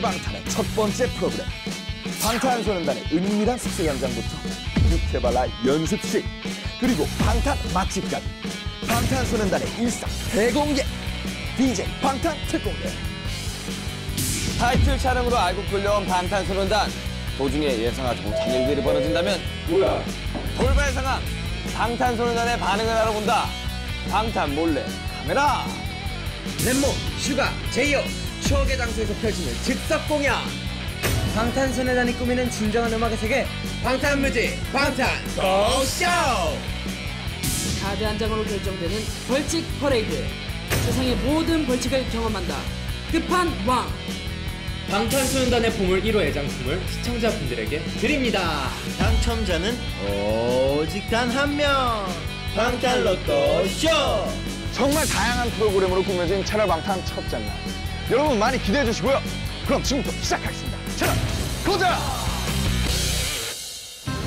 채널방탄의 첫 번째 프로그램 방탄소년단의 은밀한 숙소 현장부터 육해발라 연습실 그리고 방탄 맛집까지 방탄소년단의 일상 대공개 DJ 방탄 특공대 타이틀 촬영으로 알고 끌려온 방탄소년단 도중에 예상하지 못한 일들이 벌어진다면 뭐야? 돌발 상황 방탄소년단의 반응을 알아본다 방탄 몰래 카메라 랩몬, 슈가, 제이홉 추억의 장소에서 펼치는 즉석 공연 방탄소년단이 꾸미는 진정한 음악의 세계 방탄뮤직, 방탄럭또쇼 카드 한 장으로 결정되는 벌칙 퍼레이드 세상의 모든 벌칙을 경험한다 끝판왕 방탄소년단의 보물 1호 애장품을 시청자분들에게 드립니다 당첨자는 오직 단 한 명 방탄럭또쇼 정말 다양한 프로그램으로 꾸며진 채널방탄 첫 장면 여러분 많이 기대해 주시고요 그럼 지금부터 시작하겠습니다 채널 고정!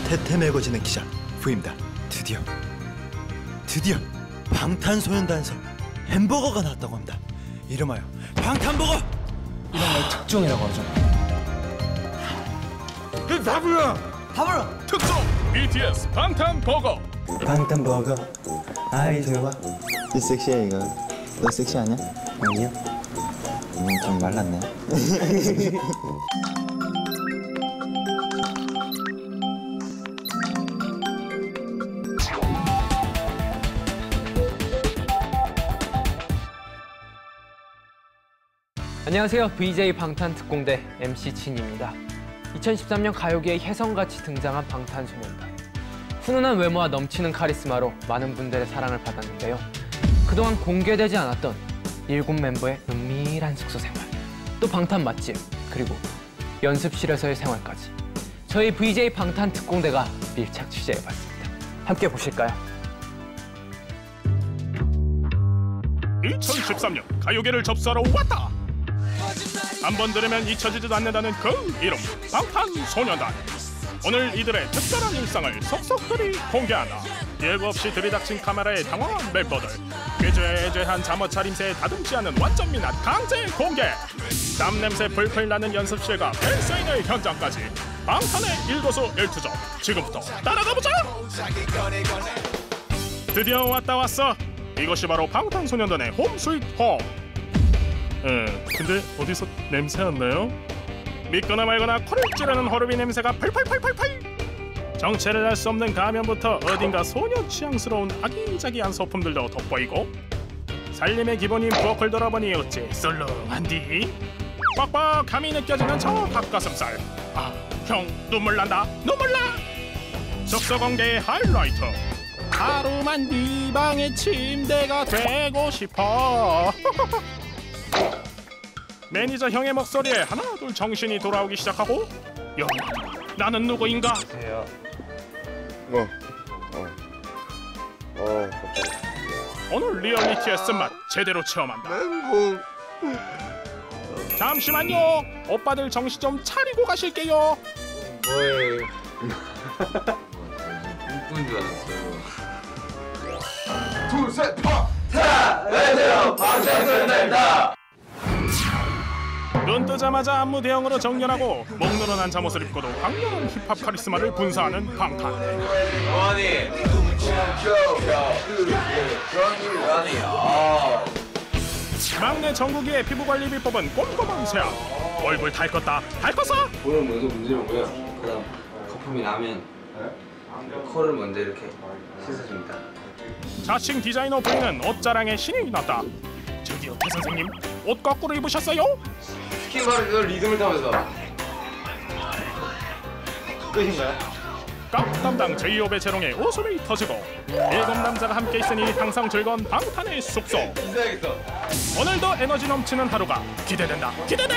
태태 매거진의 기자 V입니다 드디어 방탄소년단에서 햄버거가 나왔다고 합니다 이름하여 방탄버거! 이런 걸 특종이라고 하죠 다 불러! 다 불러! 특종! BTS 방탄버거! 방탄버거 아이들과 이 섹시해 이거 너 섹시하냐? 아니요 좀 말랐네 안녕하세요 VJ 방탄특공대 MC 진입니다 2013년 가요계의 혜성같이 등장한 방탄소년단 훈훈한 외모와 넘치는 카리스마로 많은 분들의 사랑을 받았는데요 그동안 공개되지 않았던 7 멤버의 은밀한 숙소 생활 또 방탄 맛집 그리고 연습실에서의 생활까지 저희 VJ 방탄 특공대가 밀착 취재해봤습니다 함께 보실까요? 2013년 가요계를 접수하러 왔다 한 번 들으면 잊혀지지도 않는다는 그 이름 방탄소년단 오늘 이들의 특별한 일상을 속속들이 공개한다 예고 없이 들이닥친 카메라에 당황한 멤버들 괴죄한 잠옷 차림새에 다듬지 않은 완전 미난 강제 공개 땀냄새 풀풀 나는 연습실과 팬사인회 현장까지 방탄의 일거수일투족 지금부터 따라가보자 드디어 왔다 왔어 이것이 바로 방탄소년단의 홈 스윗 홈 근데 어디서 냄새 안 나요? 믿거나 말거나 코를 찌르는 허르비 냄새가 팔팔팔팔팔 정체를 알 수 없는 가면부터 어딘가 소녀 취향스러운 아기자기한 소품들도 돋보이고 살림의 기본인 부엌을 돌아보니 어째 썰렁한디 빡빡함이 느껴지는 저 닭가슴살 아 형 눈물 난다 눈물 나 숙소 공개의 하이라이트 하루만 네 방의 침대가 되고 싶어 매니저 형의 목소리에 하나 둘 정신이 돌아오기 시작하고 야, 나는 누구인가? 오늘 리얼리티의 쓴맛 제대로 체험한다 잠시만요 오빠들 정신 좀 차리고 가실게요 뭐예요? 웃고인 줄 알았어요 둘, 셋, 파! 자! 안녕하세요 방탄소년단입니다 눈 뜨자마자 안무 대형으로 정렬하고 목 늘어난 잠옷을 입고도 강렬한 힙합 카리스마를 분사하는 방탄 막내 정국이의 피부관리 비법은 꼼꼼한 세안 얼굴 달궜다 달궜어 코를 먼저 문지르고요 그다음 거품이 나면 코를 먼저 이렇게 씻어줍니다 자칭 디자이너 V는 옷자랑에 신이 났다 저기요 태 선생님 옷 거꾸로 입으셨어요? 스킨 바로 그 리듬을 타면서 끝인가요? 깍 담당 제이홉의 재롱에 웃음이 터지고 7 남자가 함께 있으니 항상 즐거운 방탄의 숙소 인사해야겠어 오늘도 에너지 넘치는 하루가 기대된다 기대돼!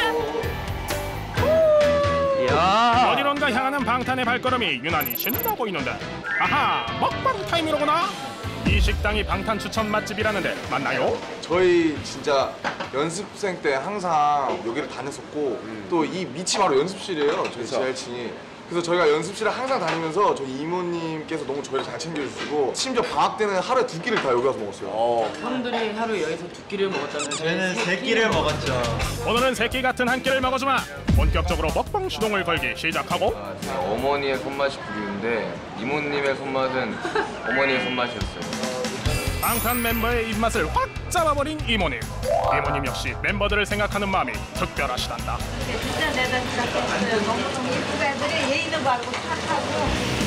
야 어디론가 향하는 방탄의 발걸음이 유난히 신나 보이는데 아하 먹방 타임이로구나 이 식당이 방탄 추천 맛집이라는데 맞나요? 저희 진짜 연습생 때 항상 여기를 다녔었고 또 이 밑이 바로 연습실이에요 저희 지하층이 그래서 저희가 연습실을 항상 다니면서 저희 이모님께서 너무 저희를 잘 챙겨주시고 심지어 방학 때는 하루에 2끼를 다 여기 와서 먹었어요. 형들이 하루에 여기서 2끼를 먹었다면 저희는 3끼를 먹었죠. 오늘은 새끼 같은 한 끼를 먹어주마. 본격적으로 먹방 시동을 걸기 시작하고. 어머니의 손맛이 부리는데 이모님의 손맛은 어머니의 손맛이었어요. 방탄 멤버의 입맛을 확 잡아버린 이모님. 이모님 역시 멤버들을 생각하는 마음이 특별하시단다. 진짜 내가 시작했어요. 너무 예쁘게 애들이 예의도 바르고 착하고.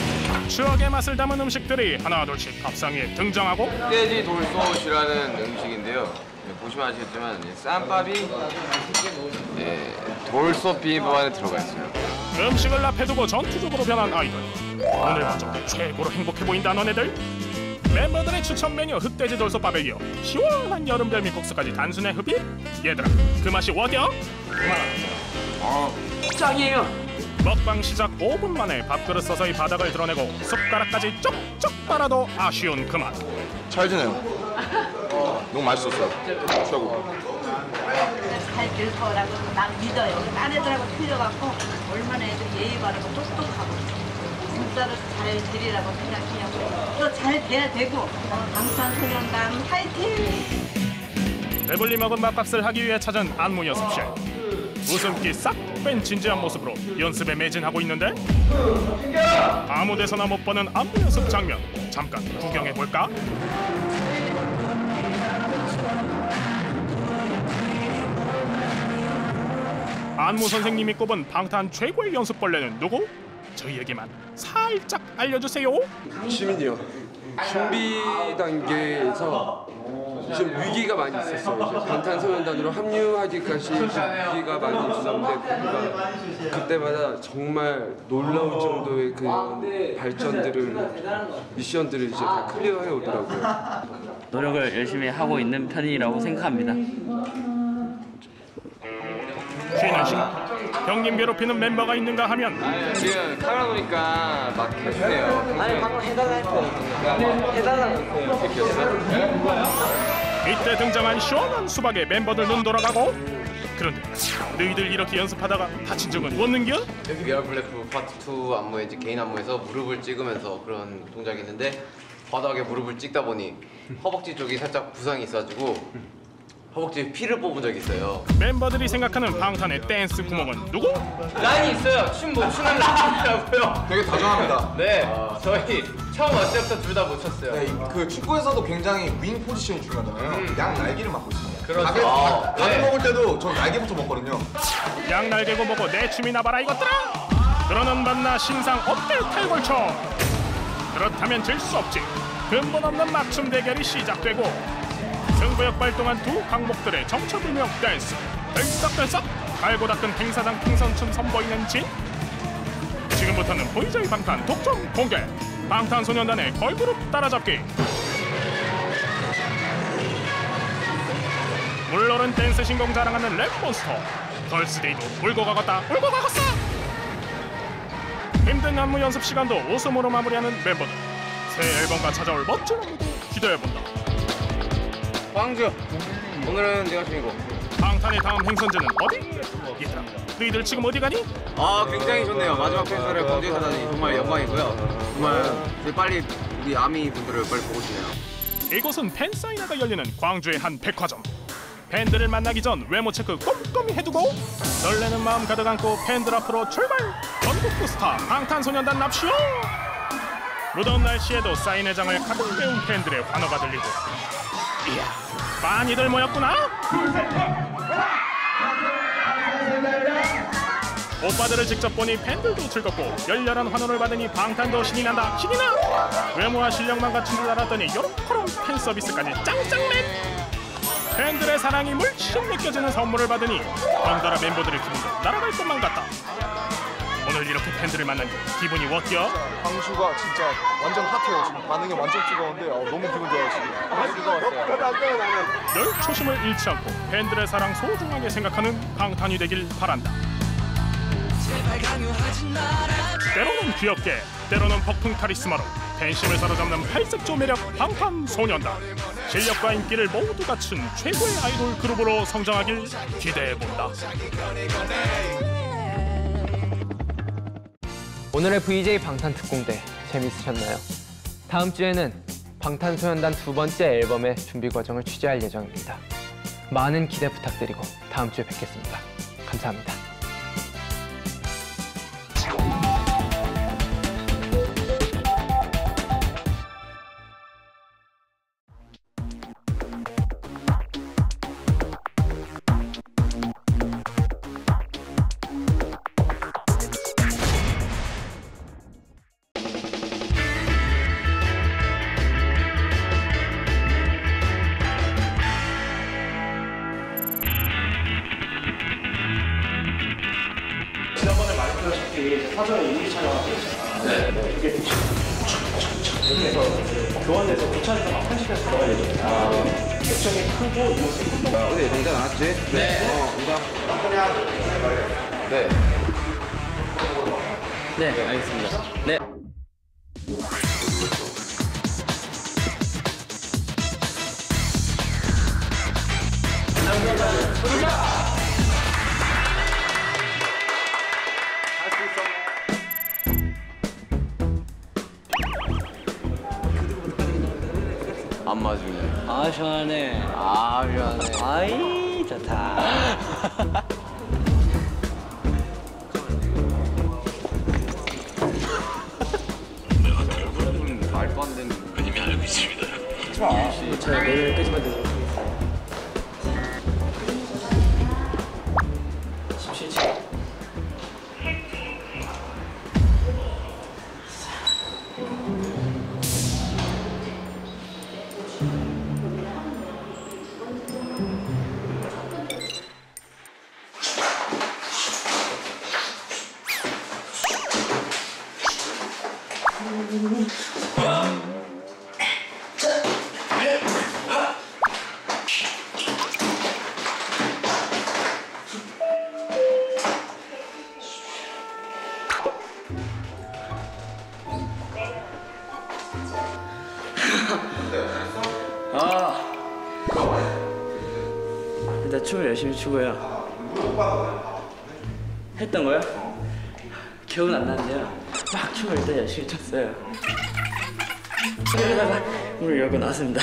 추억의 맛을 담은 음식들이 하나둘씩 밥상에 등장하고. 흑돼지 돌솥이라는 음식인데요. 보시면 아시겠지만 쌈밥이 돌솥 비빔밥 안에 들어가 있어요. 음식을 앞에 두고 전투적으로 변한 아이들. 오늘 가족 최고로 행복해 보인다 너네들. 멤버들의 추천 메뉴 흑돼지 돌솥밥에 이어 시원한 여름 별미국수까지 단순해 흡입? 얘들아, 그 맛이 어디야? 짱이에요. 먹방 시작 5분 만에 밥그릇 서서히 바닥을 드러내고 숟가락까지 쪽쪽 빨아도 아쉬운 그 맛. 잘 지내요. 너무 맛있었어요. 최고. 잘 될 거라고 난 믿어요. 딴 애들하고 틀려갖고 얼마나 애들 예의 바르고 똑똑하고. 진짜로 잘 드리라고 생각해요. 또 잘 돼야 되고 방탄소년단 화이팅! 배불리 먹은 밥값을 하기 위해 찾은 안무 연습실. 웃음기 싹 뺀 진지한 모습으로 연습에 매진하고 있는데 아무 데서나 못 보는 안무 연습 장면 잠깐 구경해볼까? 안무 선생님이 꼽은 방탄 최고의 연습벌레는 누구? 저희에게만 살짝 알려주세요. 시민이요. 준비 단계에서 지금 위기가 많이 있었어요. 방탄소년단으로 합류하기까지 위기가 많이 있었는데 그때마다 정말 놀라울 정도의 그 발전들을 미션들을 이제 다 클리어해 오더라고요. 노력을 열심히 하고 있는 편이라고 생각합니다. 쉬는 시간. 형님 괴롭히는 멤버가 있는가 하면 지금 카메라 보니까 막 해주네요. 아니 방금 해달라고 했거든요. 해달라고 했어요. 이때 등장한 시원한 수박에 멤버들 눈 돌아가고. 그런데 너희들 이렇게 연습하다가 다친 적은 없는겨? 여기 리얼 블랙풀 파트 2 안무에 이제 개인 안무에서 무릎을 찍으면서 그런 동작이 있는데 바닥에 무릎을 찍다 보니 허벅지 쪽이 살짝 부상이 있어가지고 허벅지에 피를 뽑은 적이 있어요. 멤버들이 생각하는 방탄의 댄스 구멍은 누구? 라인이 있어요. 춤 못 추는 라인이라고요. 되게 다정합니다. 네, 저희 처음 왔을 때부터 둘 다 못 췄어요. 네, 그 축구에서도 굉장히 윙 포지션이 중요하잖아요. 양 날개를 맡고 있습니다. 그렇죠. 닭을 먹을 때도 저 날개부터 먹거든요. 양 날개고 먹고 내 춤이나 봐라 이것들아! 그러는 만나 신상 어깨 탈골쳐! 그렇다면 질 수 없지. 근본 없는 맞춤 대결이 시작되고 승부욕 발동한 두 강목들의 정체불명 댄스. 들썩들썩 갈고 닦은 행사장 풍선춤 선보이는 진. 지금부터는 VJ 방탄 독점 공개. 방탄소년단의 걸그룹 따라잡기. 물오른 댄스 신공 자랑하는 랩몬스터. 걸스데이도 울고 가겄다 울고 가겄어. 힘든 안무 연습 시간도 웃음으로 마무리하는 멤버들. 새 앨범과 찾아올 멋진 안무도 기대해본다. 광주! 오늘은 내가 주인공. 방탄의 다음 행선지는 어디? 얘들아, 너희들 지금 어디 가니? 굉장히 좋네요. 마지막 팬사를 광주에서 다니 정말 영광이고요. 정말 빨리 우리 아미 분들을 빨리 보고 싶네요. 이곳은 팬사인회가 열리는 광주의 한 백화점. 팬들을 만나기 전 외모 체크 꼼꼼히 해두고 설레는 마음 가득 안고 팬들 앞으로 출발! 전국구 스타 방탄소년단 납시오! 무더운 날씨에도 사인회장을 가득 메운 팬들의 환호가 들리고. 이야, 많이들 모였구나. 오빠들을 직접 보니 팬들도 즐겁고 열렬한 환호를 받으니 방탄도 신이 난다 신이 나. 외모와 실력만 갖춘 줄 알았더니 요런코런 팬 서비스까지 짱짱맨. 팬들의 사랑이 물씬 느껴지는 선물을 받으니 덩달아 멤버들의 기분도 날아갈 것만 같다. 오늘 이렇게 팬들을 만난 게 기분이 어때요? 광수가 진짜 완전 핫해요. 지금 반응이 완전 뜨거운데 너무 기분 좋아요. 지금 너무 즐거웠어요. 늘 초심을 잃지 않고 팬들의 사랑 소중하게 생각하는 방탄이 되길 바란다. 때로는 귀엽게, 때로는 폭풍 카리스마로 팬심을 사로잡는 팔색조 매력 방탄소년단. 실력과 인기를 모두 갖춘 최고의 아이돌 그룹으로 성장하길 기대해본다. 오늘의 VJ 방탄 특공대 재밌으셨나요? 다음 주에는 방탄소년단 두 번째 앨범의 준비 과정을 취재할 예정입니다. 많은 기대 부탁드리고 다음 주에 뵙겠습니다. 감사합니다. 사전에 인기 촬영을 하고 있잖아. 네. 그게 여기에서 교환돼서 고차에서 막 편집해서 들어갈 예정이야. 액션이 크고 이모습이 크고. 어디 정자 나왔지? 네. 이거 그냥. 네. 네, 알겠습니다. 네. 안 맞으네. 아, 시원해. 아, 시원해. 아이, 좋다. 얼굴은 말도 안 되는. 이미 알고 있습니다. 하지마. 제가 내일 끄지만 되고. 17층. 일단 춤을 열심히 추고요. 했던 거요? 기억은 안 나는데요. 막 춤을 일단 열심히 췄어요. 그러다가 문을 열고 나왔습니다.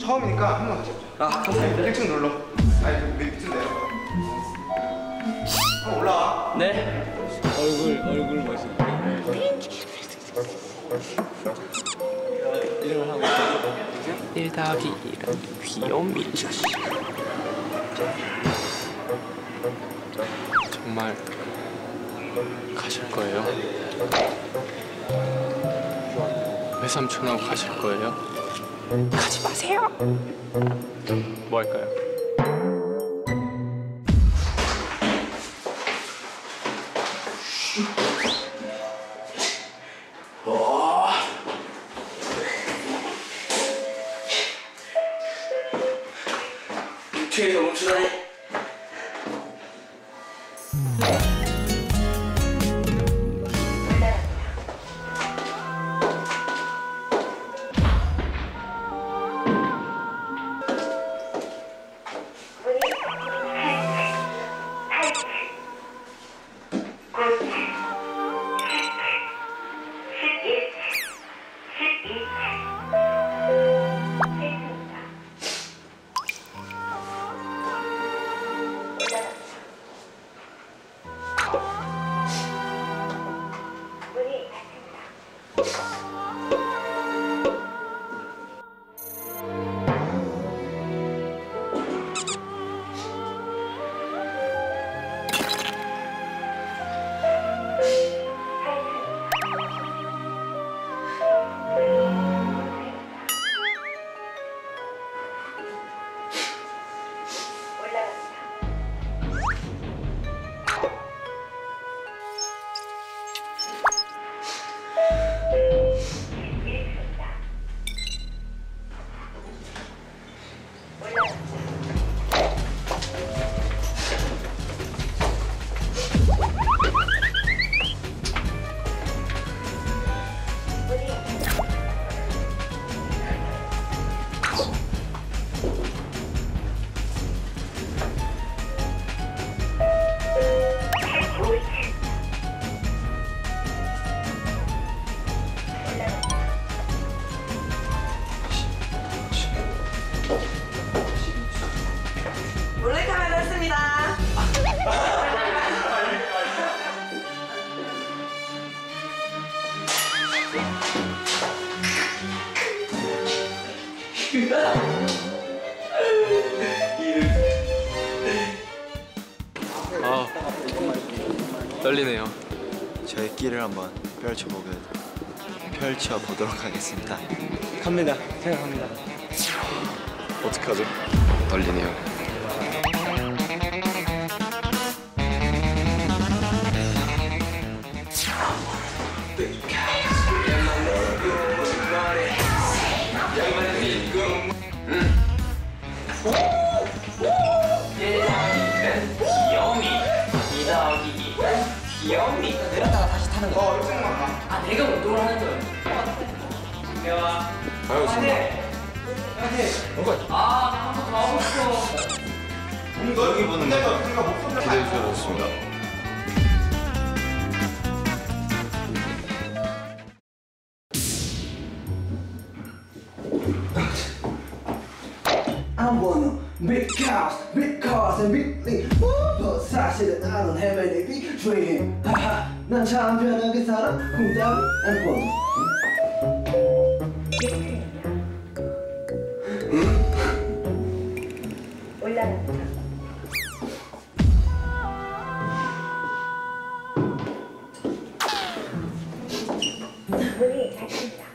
처음이니까 한 번 다시 해보자. 아, 감사합니다. 1층 눌러. 아니, 밑으로 내려. 한번 올라와. 네. 얼굴 멋있어. 이름을 하고 있어요. 1 더하기 1은 귀요미. 정말 가실 거예요? 외삼촌하고 가실 거예요? 가지 마세요! 뭐 할까요? 뒤에서 멈추다니. 아, 떨리네요. 저의 끼를 한번 펼쳐보도록 하겠습니다. 갑니다. 생각합니다. 어떡하죠? 떨리네요. 귀여움이 내렸다가 다시 타는 거. 아, 내가 운동을 하는 거야. 귀여워. 뭔가. 아, 한번 더 하고 싶어. 뭔가 여기 보는 거. 기대해주셔서 좋습니다. I'm gonna because and big 사실은 I don't have any big dream. 하하, 난 참 편하게 살아. 꿈따위 안 꿔. 올라간다. 우리 잘 친다.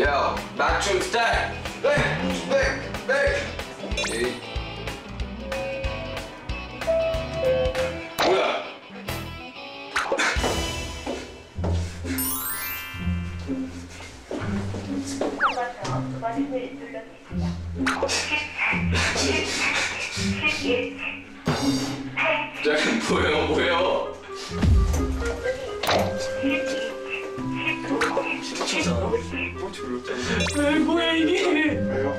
Yo, 맞춤 스타일! 네. 뭐야? 잠깐, 뭐예요? 왜 뭐야 이게? 왜요?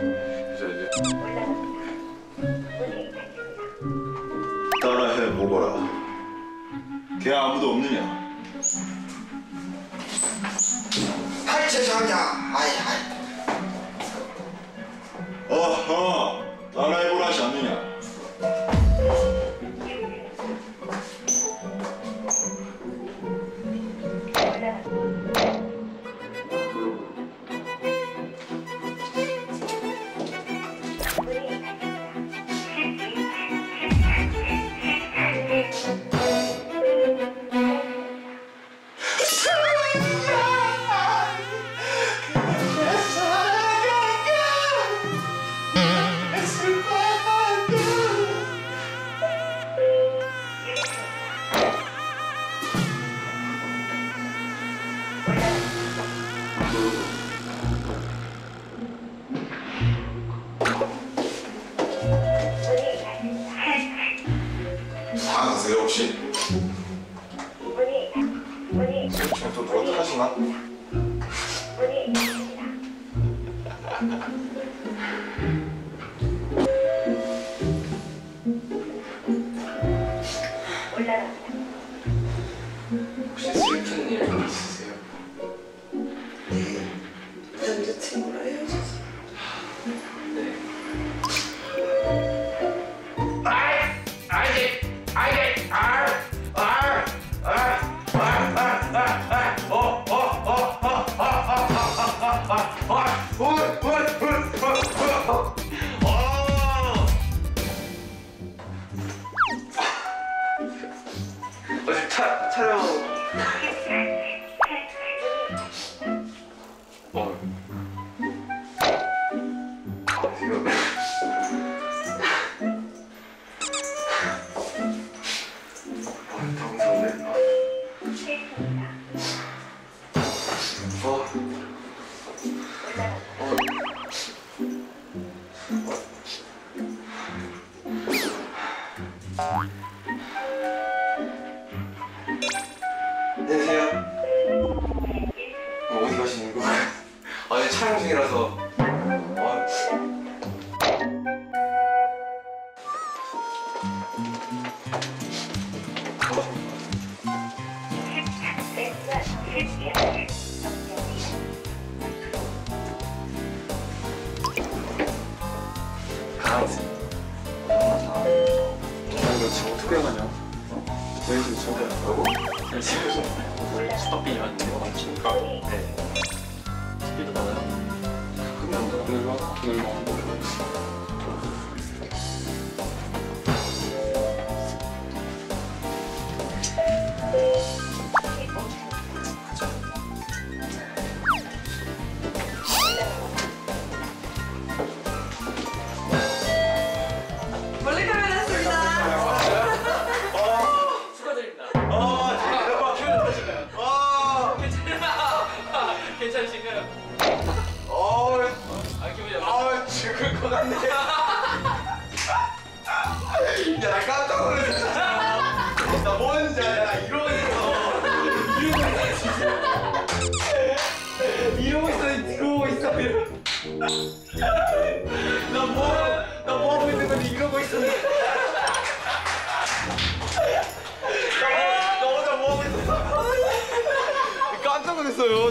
이제 따라해 보거라. 걔 아무도 없느냐? 아이 죄송합니다. 아이. 어허, 따라해 보라 하지 않느냐? 혹시 슬픈 일 있으세요? 네. 남자친구랑 헤어져서. 네. 촬영 지금 어떻게 가냐? 너희 집 저거 뭐라고? 저희 집에서 스톱빈이 왔는데 맞추니까 네 스피드 받아요? 그럼 오늘 와? 오늘 와?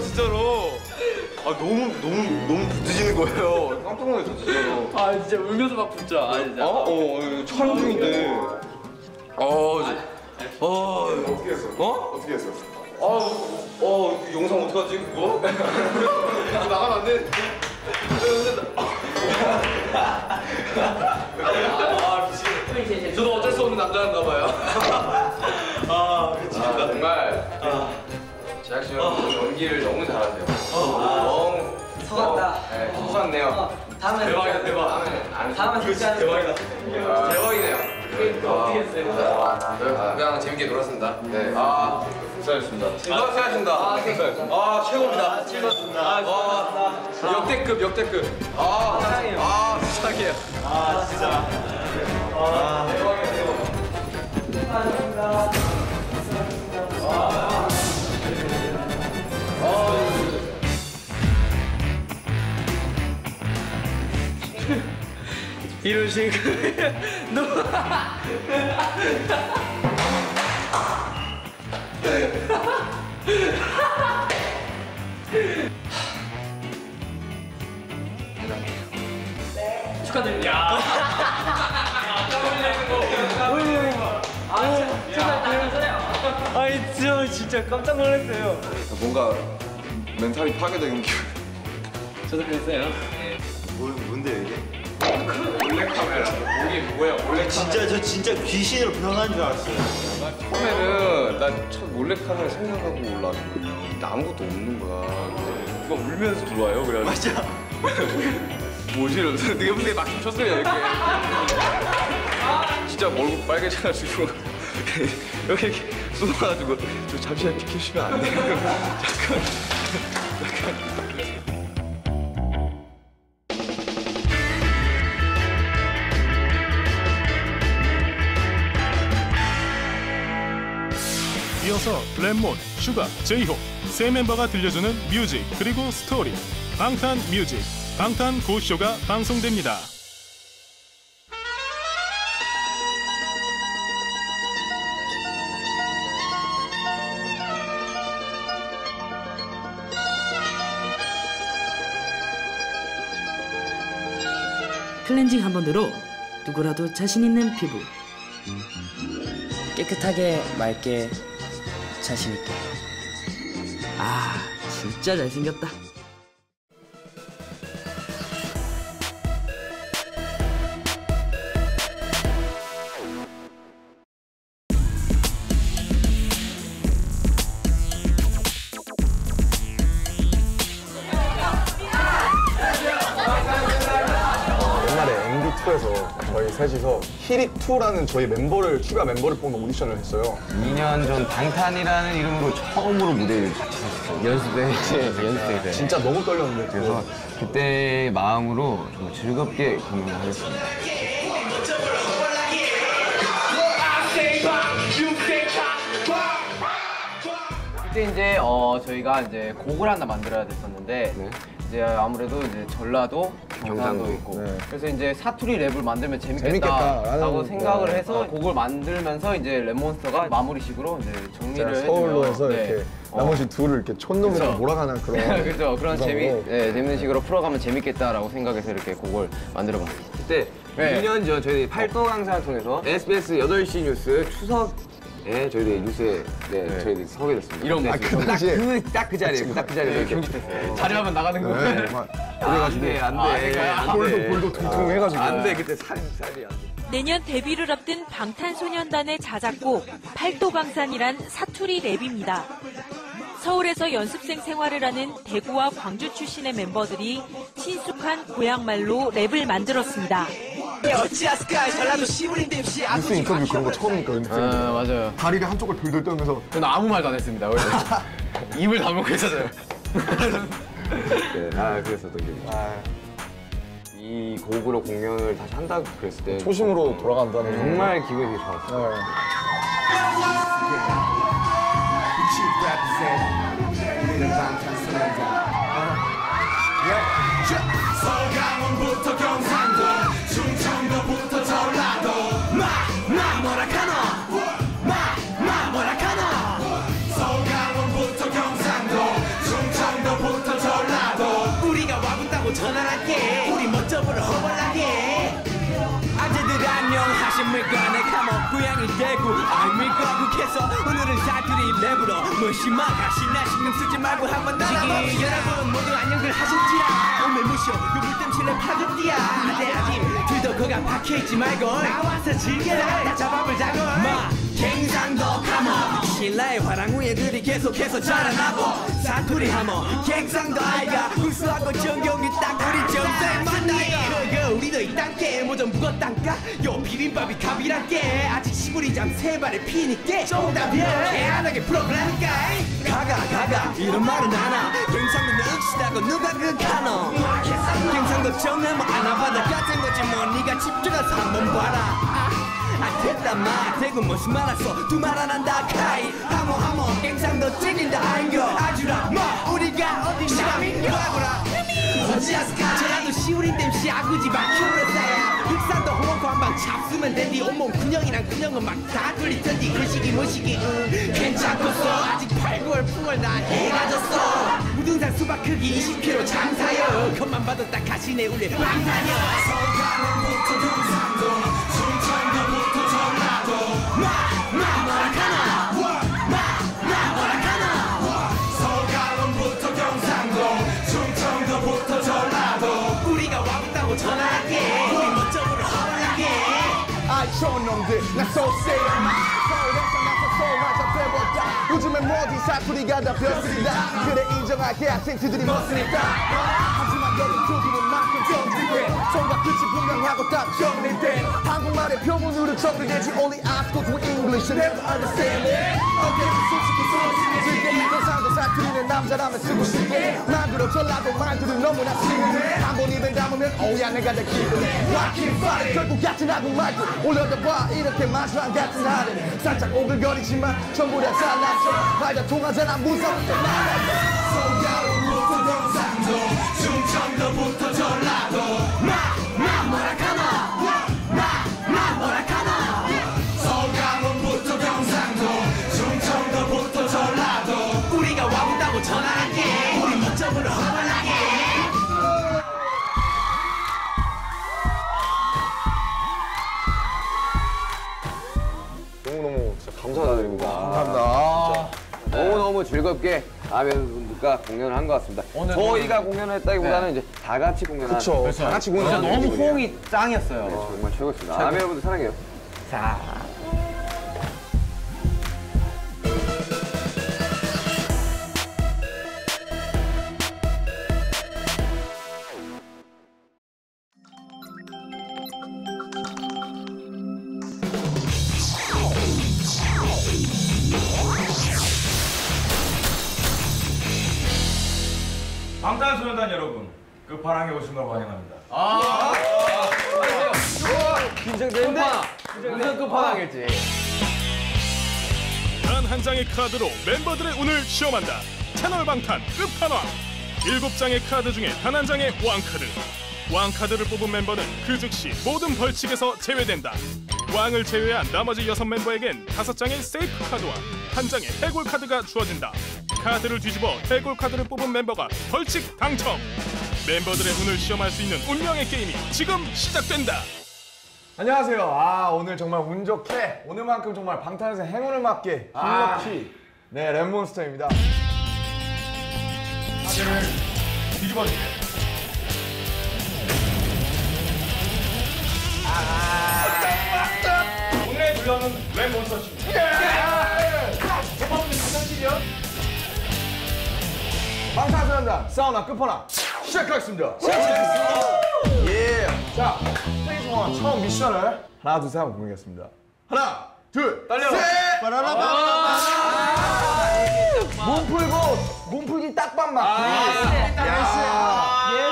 진짜로 아 너무 부딪히는 거예요. 깜짝 놀랐어 진짜로. 아 진짜 울면서 막 붙자. 아 진짜. 촬영 중인데. 어떻게 했어? 어떻게 했어? 영상 어떡하지 그거? 나가면 안 돼. 아 미치겠네. 저도 어쩔 수 없는 남자인가 봐요. 아 미치겠다 정말. 제작진 여러분 연기를 너무 잘하세요. 너무 속았다. 네, 속았네요. 다음에 대박이다 대박. 다음에 진짜 대박이다. 대박이네요. 어떻게 했어요? 그냥 재밌게 놀았습니다. 네. 아 수고하셨습니다. 수고하셨습니다. 아 최고입니다. 수고하셨습니다. 역대급. 아 수상해요. 아 진짜. 아 대박이다 대박. 감사합니다. 이런 식으로 너무 축하드립니다. 아 진짜 깜짝 놀랐어요. 뭔가 멘탈이 파괴되는 기분. 저도 그랬어요. 뭔데 이게? 몰래 카메라. 이게 뭐야? 몰래 진짜 저 진짜 귀신으로 변한 줄 알았어요. 처음에는 난 첫 몰래 카메라 생각하고 올라왔거든요. 근데 아무것도 없는 거야. 누가 울면서 들어와요. 그래. 맞아. 뭐지? 근데 막 쳤어요 이렇게. 진짜 얼굴 빨개져가지고 이렇게 쏟아가지고 저 잠시만 비켜주시면 안 돼요? 잠깐. 이어서 랩몬, 슈가, 제이홉 세 멤버가 들려주는 뮤직 그리고 스토리 방탄뮤직, 방탄고쇼가 방송됩니다. 클렌징 한 번으로 누구라도 자신 있는 피부 깨끗하게 맑게 자신 있게. 아, 진짜 잘생겼다. 옛날에 MD2에서 저희 셋이서 히릿2라는 저희 멤버를 추가 멤버를 뽑는 오디션을 했어요. 2년 전 방탄이라는 이름으로 처음으로 무대를 같이 섰어요. 연습생 때. 진짜 너무 떨렸는데. 그래서 그때의 마음으로 정말 즐겁게 공연을 하겠습니다. 그때 이제 저희가 이제 곡을 하나 만들어야 됐었는데 네. 이제 아무래도 이제 전라도, 경상도 있고 네. 그래서 이제 사투리 랩을 만들면 재밌겠다라고 생각을 해서 곡을 만들면서 이제 랩몬스터가 마무리식으로 이제 정리를 해서 서울로 해서 네. 이렇게 나머지 둘을 이렇게 촌놈으로 몰아가는 그런 그죠 그런 재밌는 식으로 풀어가면 재밌겠다라고 생각해서 이렇게 곡을 만들어봤습니다. 그때 네. 2년 전 저희 팔도 강사를 통해서 SBS 8시 뉴스 추석 네, 저희들이 뉴스에 네, 네. 저희들이 서게 됐습니다. 이런 거 딱 그 자리에 이렇게 자료하면 나가는 거. 네, 그래가지고 안 돼. 볼도 통통 해가지고 안 돼. 그때 살이 안 돼. 내년 데뷔를 앞둔 방탄소년단의 자작곡 팔도강산이란 사투리 랩입니다. 서울에서 연습생 생활을 하는 대구와 광주 출신의 멤버들이 친숙한 고향말로 랩을 만들었습니다. 뉴스 인터뷰 그런 거 처음이니까 아, 맞아요. 다리를 한쪽을 돌돌 떠면서 저는 아무 말도 안 했습니다. 입을 다물고 있었어요. 네, 그랬었던 기억이. 이 곡으로 공연을 다시 한다고 그랬을 때 초심으로 돌아간다는 정말 기분이 되게 좋았어요. 서울부터 경상도 충청도부터 전라도 마 뭐라카노 마 뭐라카노 서울부터 경상도 충청도부터 전라도 우리가 와본다고 전화할게 우리 멋져보러 허벌하게 아재들 안녕하십니까 내 카모 고향이 대구 아닙니까 국에서 오늘은 사투리 랩으로 무심하게 신나 신경 쓰지 말고 한번 따라봅시다 여러분 모두 안녕들 하셨지라 무쇼 요물 땜실에 파급디야 내 아님 둘도 거가 박혀있지 말고 나와서 즐겨라 나 잡아볼 자고 마 갱상도 카모 신라의 화랑우 애들이 계속해서 자라나고 사투리 하모 갱상도 아이가 우수하고 정경이 딱 우리 정세 만나요 우리도 이 땅게 모좀 묵었단가 요 비빔밥이 갑이란게 아직 시골이 잠세 발에 피니까 정답이야 개안하게 풀어보라니까 가가 이런 말은 안하 갱상도 내 익시다고 누가 그카노 경상도 정하면 안아봐도 같은 거지 뭐 니가 집중해서 한번 봐라 아 됐다 마 대구 무슨 말 알았어 두 말 안 한다 카이 하모 경상도 찔린다 아인겨 아주라 뭐 우리가 어디 남인겨 어찌하스카 전라도 시우린 댐시 아구지 막혀버렸어야 흑산도 호흡고 한방 잡수면 된디 온몸 근형이랑 근형은 막 다 돌리던디 그시기 무시기 괜찮겠어 아직 8,9월 9월 난 해가 졌어 무등산 수박 크기 20kg 장사여 겉만 봐도 딱 가시네 울려 망사여 서강원부터 경상도 충청도부터 전라도 마 뭐라카나 마 뭐라카나 서강원부터 경상도 충청도부터 전라도 우리가 와본다고 전화할게 우리 멋져보러 허락해 아이촌놈들 나 소세야 요즘엔 모든 사투리가 다 벼슬이다 그래 인정할게 학생들이 멋으니까 하지만 너를 두드리는 만큼 정직해 손과 끝이 분명하고 딱 정리된 한국말의 표본으로 정리되지 Only ask for English and never understand it 어깨는 솔직히 소리치게 이건상도 사투리는 남자라면 쓰고 싶게 난 그런 전라도 말들은 너무나 심해 한번 입에 담으면 오야 내가 다 기분해 Rockin' Friday 결국 같은 한국말들 올려다봐 이렇게 마주한 같은 하늘 살짝 오글거리지만 전부 다 잘났어 말다 통하잖아 무섭게 말하자 서울부터 경상도 충청도부터 전라도 마 뭐라카나 마 뭐라카나 서울부터 경상도 충청도부터 전라도 우리가 와본다고 전화할게 우리 멋져보러 허벌하게 너무너무 진짜 감사드립니다. 감사합니다. 네. 너무너무 즐겁게 아미분들과 공연을 한 것 같습니다. 저희가 공연을 했다기보다는 네. 이제 다 같이 공연한 그쵸. 다 같이 공연한 너무 호응이 짱이었어요. 네, 정말 최고였습니다. 아미분들 사랑해요. 자. 방탄소년단 여러분, 끝파랑에 오신 걸 환영합니다. 안녕하세요. 긴장되는데 무슨 끝파랑일지. 단 한 장의 카드로 멤버들의 운을 시험한다. 채널방탄 끝판왕. 7장의 카드 중에 단 한 장의 왕카드. 왕카드를 뽑은 멤버는 그 즉시 모든 벌칙에서 제외된다. 왕을 제외한 나머지 6멤버에겐 5장의 세이프 카드와 1장의 해골 카드가 주어진다. 카드를 뒤집어 해골 카드를 뽑은 멤버가 벌칙 당첨! 멤버들의 운을 시험할 수 있는 운명의 게임이 지금 시작된다! 안녕하세요. 오늘 정말 운 좋게, 오늘만큼 정말 방탄에서 행운을 맞게 힐러키, 네, 랩몬스터입니다. 카드를 뒤집어줄게. 오늘의 물건은 랩몬스터 춤. 방탄소년단 사우나 끝판왕 시작하겠습니다. 예. 자, 페이즈 1 처음 미션을 하나 둘 셋 한번 보겠습니다. 하나 둘 달려. 셋. 몸 풀고 몸풀기 딱밤 맞기. 예스.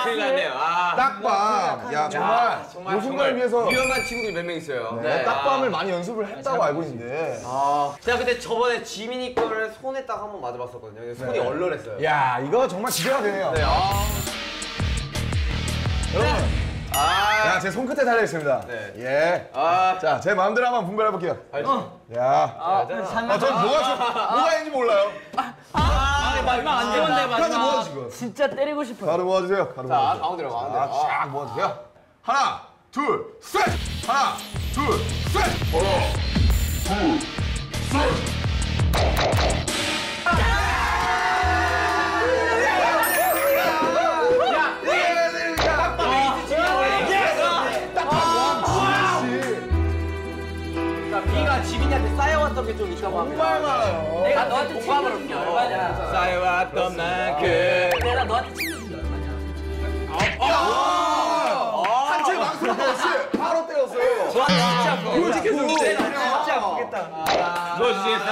큰일 났네요. 딱밤. 야 정말 이 순간을 위해서 위험한 친구들이 몇 명 있어요. 네. 딱밤을 많이 연습을 했다고 알고 있는데. 제가 근데 저번에 지민이 거를 손에 딱 한번 맞아봤었거든요. 손이 얼얼했어요. 야 이거 정말 기대가 되네요. 여러분. 야, 제 손끝에 달려있습니다. 네. 예. 자, 제 마음대로 한번 분별해볼게요. 야. 전 뭐가 있는지 몰라요. 마지막 안 되는데, 마지막. 진짜 때리고 싶어요. 가로 모아주세요. 자, 가운데로 가운데로. 쫙 모아주세요. 하나, 둘, 셋! 하나, 둘, 셋! 하나, 둘, 셋! 지민이한테 쌓여왔던 게 좀 있다고 합니다. 정말 많아요. 내가 너한테 친해준 게 얼마냐. 쌓여왔던 만큼 내가 너한테 친해준 게 얼마냐. 한채 망설였다 없이 바로 때렸어요. 너 진짜 보여주겠어. 진짜 보겠다. 보여주겠다.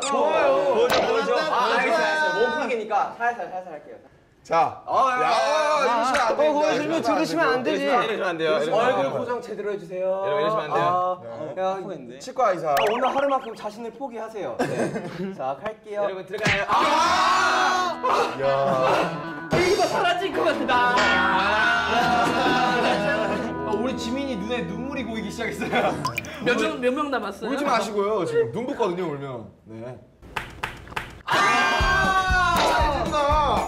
좋아요. 보여줘. 알겠어. 몸 풀기니까 살살 할게요. 자, 이러시면 들으시면 안 되지. 이러시면 안 돼요. 얼굴 표정 제대로 해주세요. 여러분 이러시면 안 돼요. 그냥 치과 의사. 오늘 하루만큼 자신을 포기하세요. 네. 자, 갈게요. 여러분 들어가요. 야, 이거 사라질 것 같다. 우리 지민이 눈에 눈물이 고이기 시작했어요. 몇 명 남았어요? 울지 마시고요. 지금 눈 붓거든요, 울면. 네.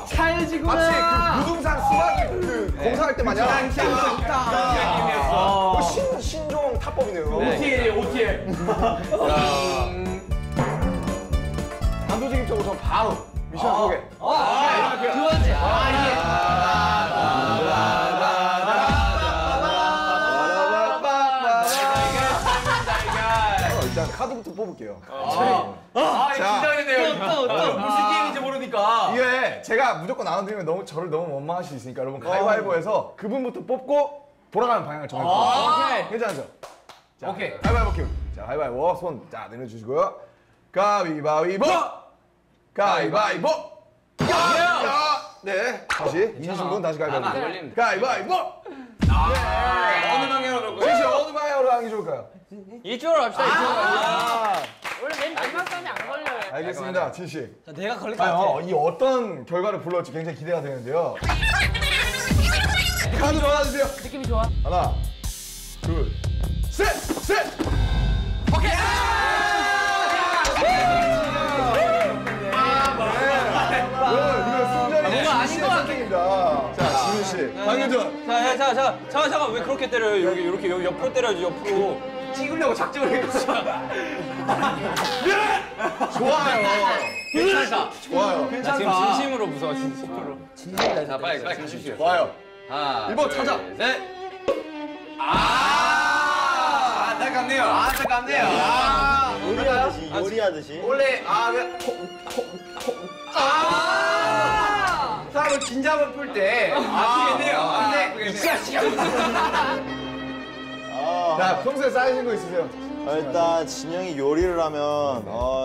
차해지구나. 마치 그 부동산 수박이 공사할 때 마냥 신종 타법이네요. OTL이에요, OTL. 단도직입적으로 전 바로 미션 소개. 두 번째. 일단 카드부터 뽑을게요. 긴장되네요. 또 무슨 게임인지 모르니까. 이게 제가 무조건 나눠드리면 저를 너무 원망할 수 있으니까 여러분 가위바위보해서 그분부터 뽑고 돌아가는 방향을 정해주세요. 괜찮죠? 자, 오케이. 가위바위보 큐. 자, 가위바위보 손 자 내려주시고요. 가위바위보. 가위바위보. 네. 다시 이기신 분 다시 가위바위보. 가위바위보. 어느 방향으로 갈까요? 진짜 어느 방향으로 가는 게 좋을까요? 이쪽으로 갑시다. 이쪽으로. 원래 맨 마지막 사람이 안 걸려요. 알겠습니다, 진 씨. 내가 걸릴 것 같아. 이 어떤 결과를 불러올지 굉장히 기대가 되는데요. 카드 받아주세요. 느낌이 좋아. 하나, 둘, 셋, 셋. 오케이. 자, 지민 씨. 방금 잠깐 왜 그렇게 때려요? 여기 이렇게 옆으로 때려야지 옆으로. 찍으려고 작정을 했어. 좋아요. 괜찮다. 좋아요. 괜찮다. 지금 진심으로 무서워, 진심으로. 진심이다. 자, 빨리 가십시오. 좋아요. 하나, 1번 찾아. 셋. 안타깝네요. 안타깝네요. 요리하듯이, 요리하듯이. 원래 왜 사람을 긴장을 풀 때 아프겠네요. 근데 진짜 시간. 자, 평소에 쌓이신 거 있으세요? 일단 진영이 요리를 하면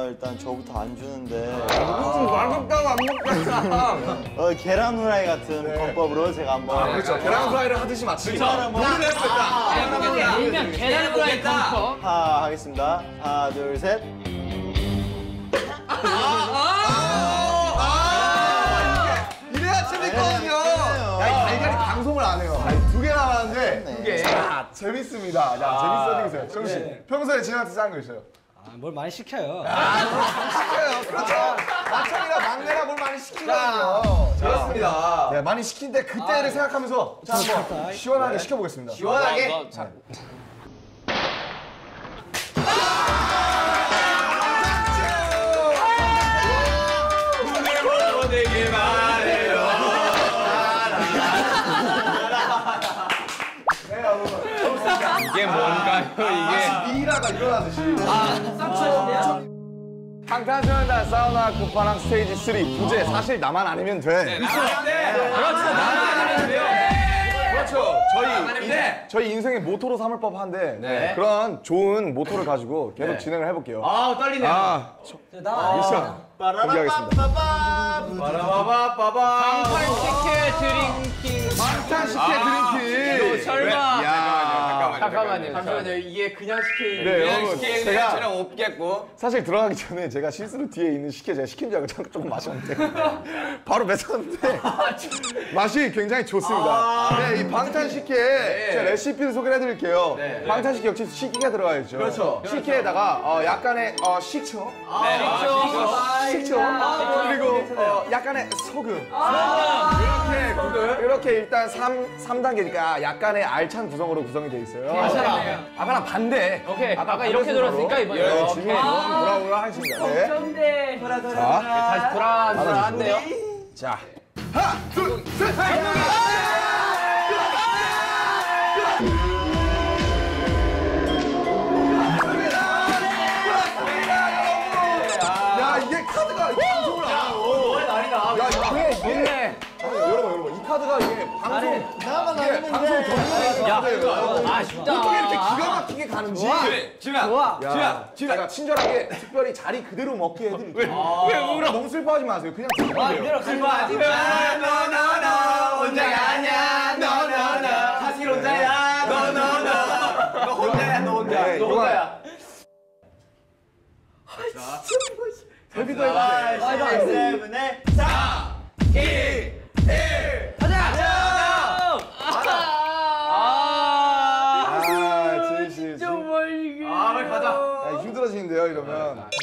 일단 저부터 안 주는데 맛없다고 안 먹겠다. 계란 후라이 같은 방법으로 제가 한번 그렇죠. 계란 후라이를 하듯이 맞추기. 한번 해보겠다. 일단 계란 후라이 방법 하겠습니다. 하나, 둘, 셋. 이래야 재밌거든요. 달걀이 방송을 안 해요. 두 개나 하는데 두 개. 재밌습니다. 재밌어지겠어요. 정우 씨, 평소에 진영한테 짠 거 있어요? 뭘 많이 시켜요. 시켜요. 그렇죠. 마청이나 막내나 뭘 많이 시키거든요. 그렇습니다. 네, 많이 시킨데 그때를 생각하면서 자, 한번 시원하게 시켜보겠습니다. 시원하게? 자. 이게 뭔가요? 이게 미라가 일어나듯이 방탄소년단 사우나 끝판왕 스테이지 3 부제 사실 나만 아니면 돼. 네, 나만 돼. 그렇죠. 나만 아니면 돼요. 그렇죠. 저희 인생의 모토로 삼을 법한데 네. 그런 좋은 모토를 가지고 계속 네. 진행을 해볼게요. 아 떨리네요. 미션 공개하겠습니다. 빠라바바바바 방탄 식혜 드링킹 이거 설마. 잠깐만요. 이게 그냥 식혜예요. 네, 그냥 식혜는 없겠고. 사실 들어가기 전에 제가 실수로 뒤에 있는 식혜 제가 시킨 줄 알고 조금 마셨는데 바로 뱉었는데 맛이 굉장히 좋습니다. 네, 이 방탄 식혜 네. 레시피를 소개해드릴게요. 네. 방탄 식혜 역시 식기가 들어가야죠. 그렇죠. 식혜에다가 약간의 식초, 그리고 약간의 소금. 이렇게 일단 3단계니까 약간의 알찬 구성으로 구성이 돼 있어요. 괜찮아. 아까랑 반대. 오케이. 아까 이렇게 돌았으니까 이번에. 예, 오케이. 돌아 하십니다. 걱정돼. 돌아. 다시 돌아 안 돼요. 자. 하나, 둘, 셋. 야, 이게 카드가 방송을 안 하고. 여러분, 이 카드가 이게 방송 나만 아니면 돼. 야, 진짜 어떻게 이렇게 기가 막히게 가는지. 지민아, 친절하게 특별히 자리 그대로 먹게 해드릴게요. 왜 울어? 너무 슬퍼하지 마세요. 그냥 그대로 슬퍼하지 마. 너너너 혼자가 아니야. 너너너 사실 혼자야. 너너너 너 혼자야. 너 혼자야. 아 진짜 뭐지? 여기도 해보세요. 4, 2, 1 가자! 진짜 멀리 가자. 힘들어지는데요 이러면.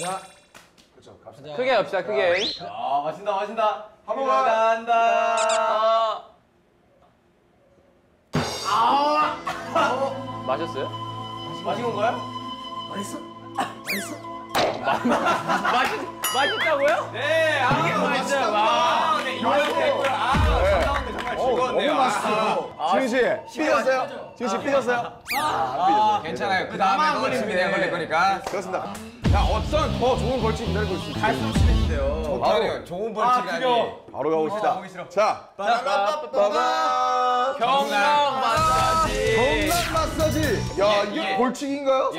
가자. 그렇죠. 갑시다. 크게 갑시다. 크게. 마신다. 한 번만. 간다. 마셨어요? 마신 건가요? 맛있다고요? 네, 이게 맛있다고. 정말 즐거웠네요. 너무 맛있어. 지민씨, 삐졌어요? 지민씨, 삐졌어요? 괜찮아요. 그 다음에 벌칙이 내가 걸릴 거니까. 그렇습니다. 자, 어떤 더 좋은 벌칙이 기다리고 있습니다. 갈수록 심해진대요. 바로 좋은 벌칙이라니. 바로 가봅시다. 자, 경락 마사지. 경락 마사지. 야, 이게 벌칙인가요?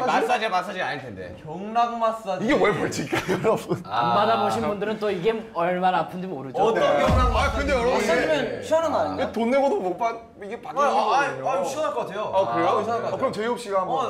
마사지 아닐 텐데. 경락 마사지. 이게 왜 벌칙일까요, 여러분? 안 받아보신 분들은 또 이게 얼마나 아픈지 모르죠. 어떤 경락 마사지? 근데 여러분 이게 시원한 거 아닌가요? 돈 내고도 못 받, 이게 받는 거예요. 시원할 것 같아요. 그래요? 시원할 것 같아요. 그럼 제이홉 씨가 한번.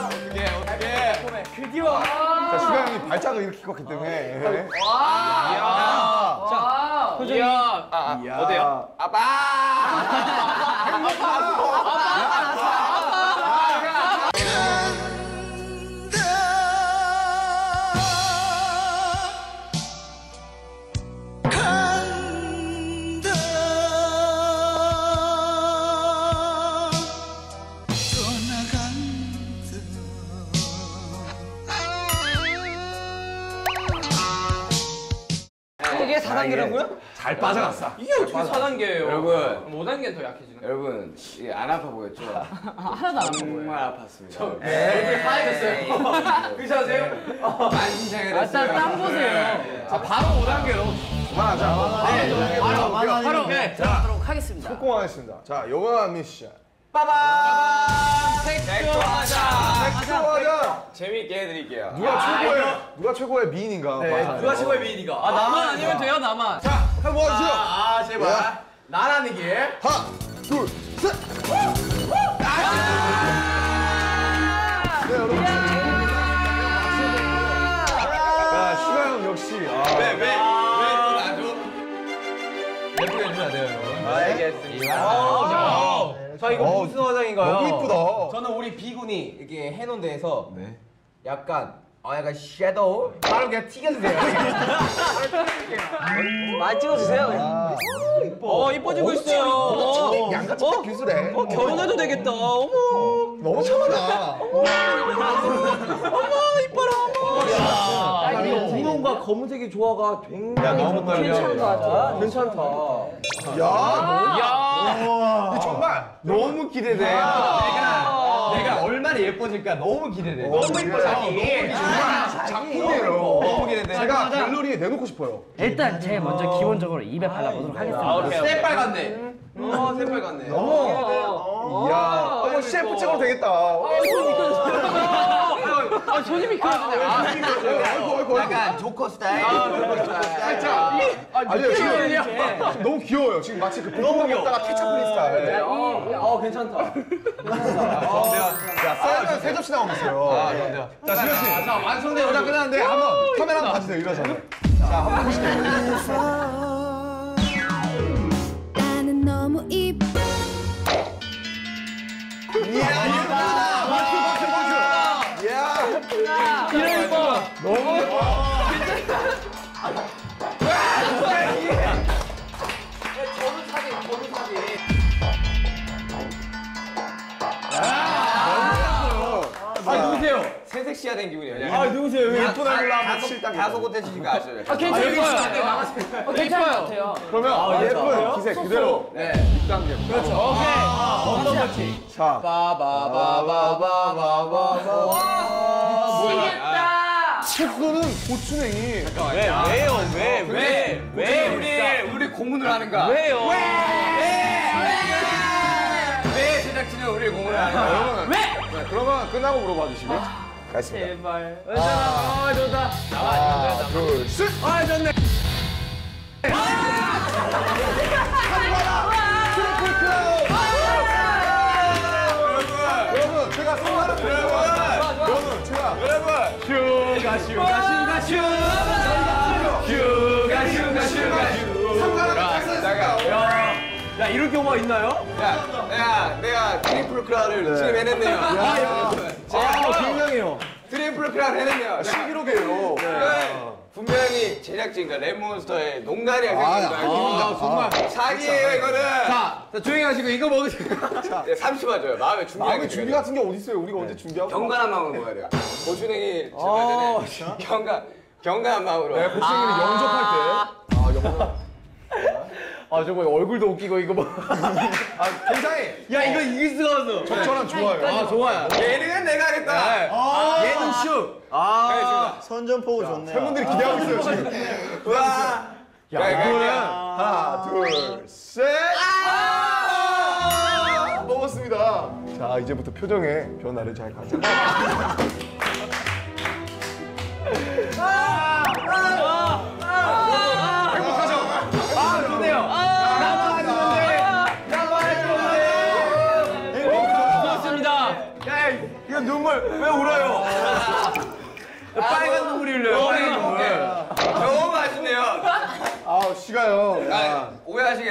오케이. 드디어. 자, 슈가 형이 발작을 일으킬 거기 때문에. 야. 어때요? 아빠! 아빠! 간다! 떠나간다! 4단계라고요? 잘 빠져갔어. 이게 어떻게 4단계예요? 여러분 5단계는 더 약해지네. 여러분 안 아파 보였죠? 하나도 안 아파 보여요. 정말 아팠습니다. 얼굴이 하얘졌어요. 괜찮으세요? 안심장애 됐어요. 땀 보세요. 자 바로 5단계로 그만하자. 바로 들어가도록 하겠습니다. 속공하겠습니다. 자 요가 미션. 빠밤! 백조하자! 재미있게 해드릴게요. 누가 최고의 미인인가? 네, 누가 최고의 미인인가? 아, 나만 아니면 돼요, 나만. 자, 한번 모아주세요. 아, 제발. 나라는 길. 하나, 둘, 셋! 네, 여러분. 자, 슈가 형 역시. 예쁘게 해주셔야 돼요, 여러분. 알겠습니다. 자, 이거 무슨 화장인가요? 너무 이쁘다. 저는 우리 B군이 이렇게 해놓은 데에서 네. 약간 섀도우? 바로 그냥 튀겨주세요. 많이 찍어주세요. 아. 이뻐. 이뻐지고 있어요. 양같이 기술해. 결혼해도 되겠다. 어머. 너무 참하다. 어머. 어머, 이뻐라. 어머. 이 분홍과 검은색의 조화가 굉장히 괜찮은 것 같아. 괜찮다. 야, 정말 너무 기대돼. 내가 얼마나 예뻐질까 너무 기대돼. 너무 예뻐 자기. 작품대로. 너무 기대돼. 제가 갤러리에 내놓고 싶어요. 일단 제일 먼저 기본적으로 입에 발라보도록 하겠습니다. 새빨갛네. 새빨갛네. 이야. 셰프 찍어도 되겠다. 손이 미끄러지네. 약간 조커 스타일. 살짝. 지금 너무 귀여워요. 지금 마치 그 보통 먹다가 케첩 뿌린 스타일. 괜찮다. 자, 세 접시 나오고 있어요. 자, 수현 씨. 자, 완성된 오장 끝났는데 한번 카메라 한번 봐주세요. 이러자. 자, 한번 보시죠. 나는 너무 이뻐. 너무 예뻐. 저도 사기. 누구세요? 새섹시화 된 기분이에요. 누구세요? 예쁘다 일로 와봐. 다소곳 해주니까 아시죠? 괜찮아요. 그러면 예뻐요. 기세 그대로. 네. 6단계. 그렇죠. 오케이. 어떤 거지? 자. 바바바바바바바. 신기했다. 채소는 고추냉이. 왜 우리 고문을 하는가? 왜 제작진은 우리 고문을 하는가? 왜? 그러면 끝나고 물어봐 주시고요. 가겠습니다. 제발. 좋다. 하나, 둘, 셋. 좋네. 여러분, 제가 선물을 드려요. 여러분, 제가. 슈가 상관없는 짝사였을까? 야, 이럴 경우가 있나요? 야, 내가 트리플 크라운을 지금 해냈네요. 굉장해요. 트리플 크라운을 해냈네요. 신기록이에요. 분명히 제작진과 랩몬스터의 농간이 생겼어요. 정말 사기예요, 이거는. 자, 조용히 하시고 이거 먹으세요. 30만 줘요. 마음의 준비. 마음의 준비 같은 게 어디 있어요? 우리가 언제 준비하고? 경건한 마음으로 먹어야 돼요. 고추냉이 제발 되네. 경건한 마음으로. 네, 고추냉이를 영접할 때. 정말 얼굴도 웃기고 이거 뭐. 굉장히. 야, 이거 이길 수가 없어. 적절한 좋아요. 좋아요. 예능은 내가 하겠다. 예능 쇼. 선전포고 좋네요. 팬분들이 기대하고 있어요, 지금. 하나, 둘, 셋. 먹었습니다. 자, 이제부터 표정에 변화를 잘 가져. 눈물 왜 울어요? 빨간 눈물이 흘려요. 빨간 눈물. 너무 맛있네요. 시가요. 오해하시겠.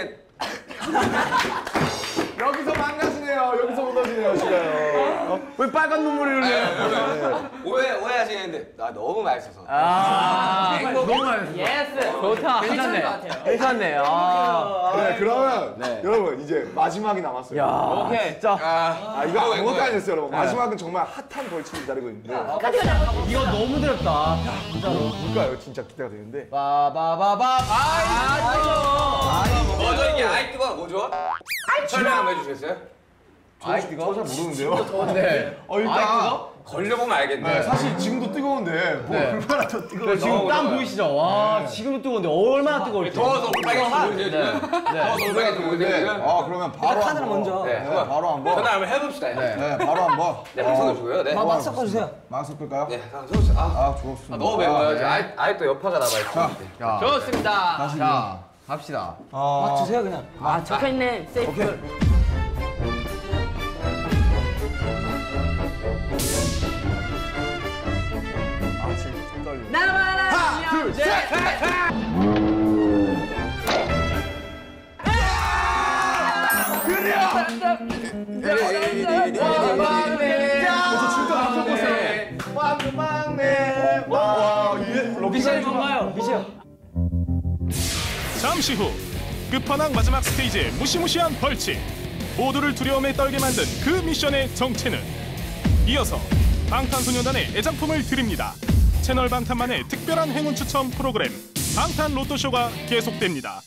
여기서 망가지네요. 여기서 무너지네요, 시가요. 왜 빨간 눈물을 흘려요? 오해하시는데 나 너무 맛있어서. 아, 너무 맛있어. 예스. 좋다. 괜찮네. 괜찮네요. 그래, 그러면 여러분 이제 마지막이 남았어요. 오케이. 진짜. 아, 이거 아무것까지 했어요, 여러분. 마지막은 정말 핫한 벌칙이 기다리고 있는데. 이거 너무 두렵다. 진짜로. 뭘까요? 진짜 기대가 되는데. 바바바바. 아, 이거. 뭐죠 이게? 아이트가 뭐죠? 설명 한번 해주시겠어요? 아이트가? 저 잘 모르는데요. 더운데. 아이트가? 걸려보면 알겠네. 네, 사실 지금도 뜨거운데 뭐 얼마나 더 뜨거운데. 지금 땀 보이시죠? 와, 지금도 뜨거운데 얼마나 뜨거울지. 더워서 빨개지고 이제 더워서 빨개지고 이제. 아, 그러면 바로 카드를 먼저. 네, 바로 한번. 전화 한번 해봅시다. 네, 바로 한번. 네, 한 손을 주고요. 네. 막 섞어주세요. 막 섞을까요? 네, 한 손. 아, 좋습니다. 너무 매워요. 아이트 여파가 남아있어. 좋습니다. 자, 갑시다. 막 주세요 그냥. 아, 적혀있네. 세이프. 나만 하나, 둘, 셋! 잠시 후 끝판왕 마지막 스테이지의 무시무시한 벌칙, 모두를 두려움에 떨게 만든 그 미션의 정체는? 이어서 방탄소년단의 애장품을 드립니다. 채널방탄만의 특별한 행운 추첨 프로그램 방탄럭또쇼가 계속됩니다.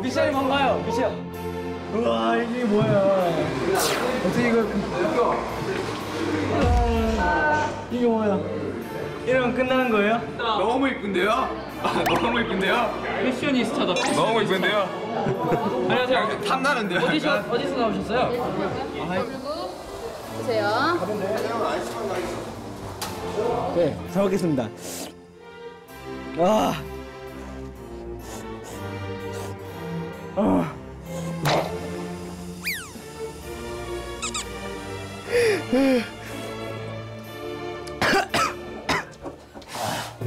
미션이 뭔가요? 미션. 우와, 이게 뭐야? 어떻게 이거? 이게 뭐야? 이러면 끝나는 거예요? 너무 이쁜데요? 너무 이쁜데요? 패셔니스타다. 너무 이쁜데요? 안녕하세요. 탐나는데요? 어디서 나오셨어요? 그리고 보세요. 네, 잘 먹겠습니다. 아, 아,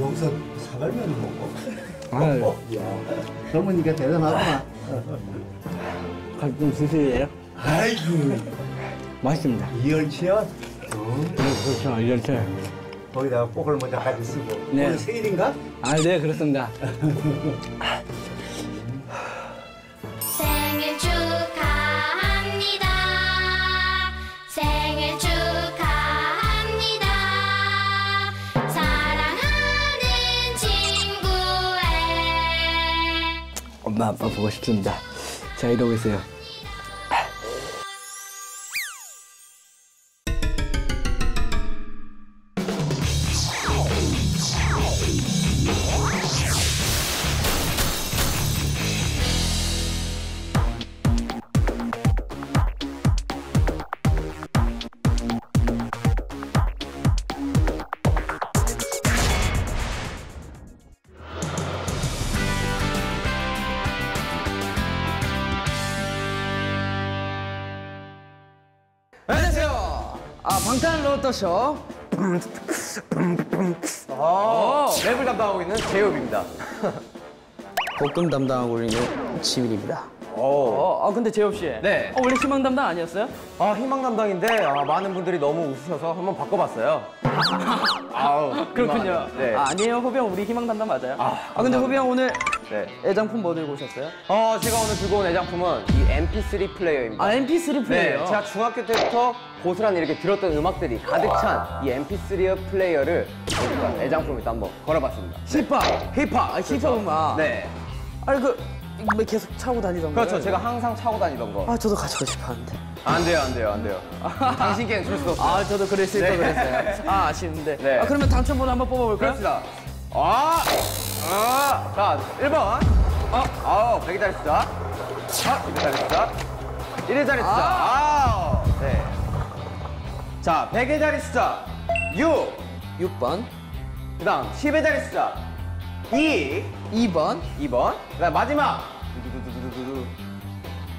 여기서 사발면을 먹어? 아유, 젊은이가 대단하구나. 갈등 드세요? 아이고. 맛있습니다. 이열치요? 그렇죠, 이열치. 거기다가 뽀글 먼저 같이 쓰고. 네. 오늘 생일인가? 아, 네, 그렇습니다. 엄마, 아빠 보고 싶습니다. 자, 이러고 있어요. 방탄럭또쇼 랩을 담당하고 있는 재엽입니다. 볶음 담당하고 있는 지민입니다. 아, 근데 재엽 씨, 네. 원래 희망 담당 아니었어요? 아, 희망 담당인데 많은 분들이 너무 웃으셔서 한번 바꿔봤어요. 아우, 그렇군요. 네. 아, 아니에요, 호비 형 우리 희망 담당 맞아요? 아, 근데 호비 형 오늘 애장품 뭐 들고 오셨어요? 제가 오늘 들고 온 애장품은 이 MP3 플레이어입니다. 아, MP3 플레이어? 네, 제가 중학교 때부터 고스란히 이렇게 들었던 음악들이 가득 찬 이 MP3 플레이어를 애장품을 또 한번 걸어봤습니다. 힙합 음악. 네. 아니, 왜 계속 차고 다니던 거예요? 그렇죠, 제가 항상 차고 다니던 거. 아, 저도 가지고 싶었는데. 안 돼요. 당신께는 줄 수 없어요. 아, 저도 그랬어요. 아, 아쉬운데. 네. 아, 그러면 당첨번호 한번 뽑아볼까요? 그렇습니다. 자, 1번. 백이 잘했어. 이거 잘했어. 1회 잘했어. 네. 자, 100의 자리 숫자 6. 6번. 그 다음, 10의 자리 숫자 2. 2번. 그 다음, 마지막.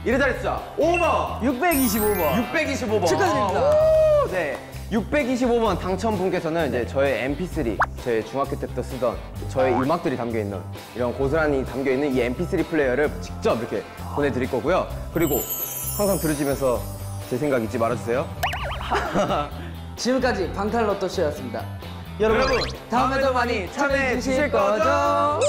1의 자리 숫자 5번. 625번. 축하드립니다. 오, 네. 625번 당첨분께서는 이제 저의 mp3, 제 중학교 때부터 쓰던 저의 음악들이 담겨있는 이런 고스란히 담겨있는 이 mp3 플레이어를 직접 이렇게 보내드릴 거고요. 그리고 항상 들으시면서 제 생각 잊지 말아주세요. 지금까지 방탄럭또쇼였습니다. 여러분 다음에도 많이 참여해주실 거죠?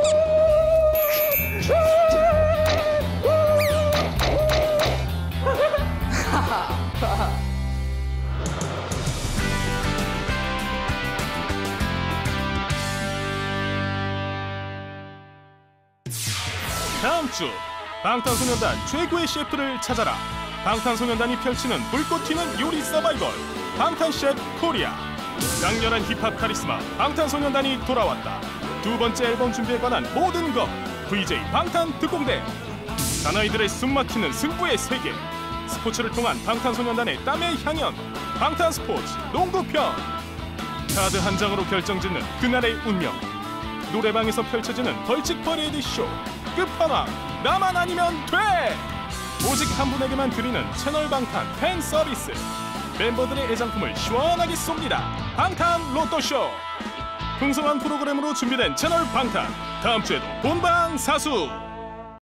다음 주 방탄소년단 최고의 셰프를 찾아라. 방탄소년단이 펼치는 불꽃 튀는 요리 서바이벌 방탄셰프코리아. 강렬한 힙합 카리스마 방탄소년단이 돌아왔다. 두 번째 앨범 준비에 관한 모든 것 VJ 방탄특공대. 사나이들의 숨막히는 승부의 세계. 스포츠를 통한 방탄소년단의 땀의 향연. 방탄스포츠 농구편. 카드 한 장으로 결정짓는 그날의 운명. 노래방에서 펼쳐지는 벌칙 퍼레이드 쇼. 끝판왕 나만 아니면 돼! 오직 한 분에게만 드리는 채널방탄 팬 서비스. 멤버들의 애장품을 시원하게 쏩니다. 방탄 로또쇼. 풍성한 프로그램으로 준비된 채널방탄. 다음 주에도 본방사수.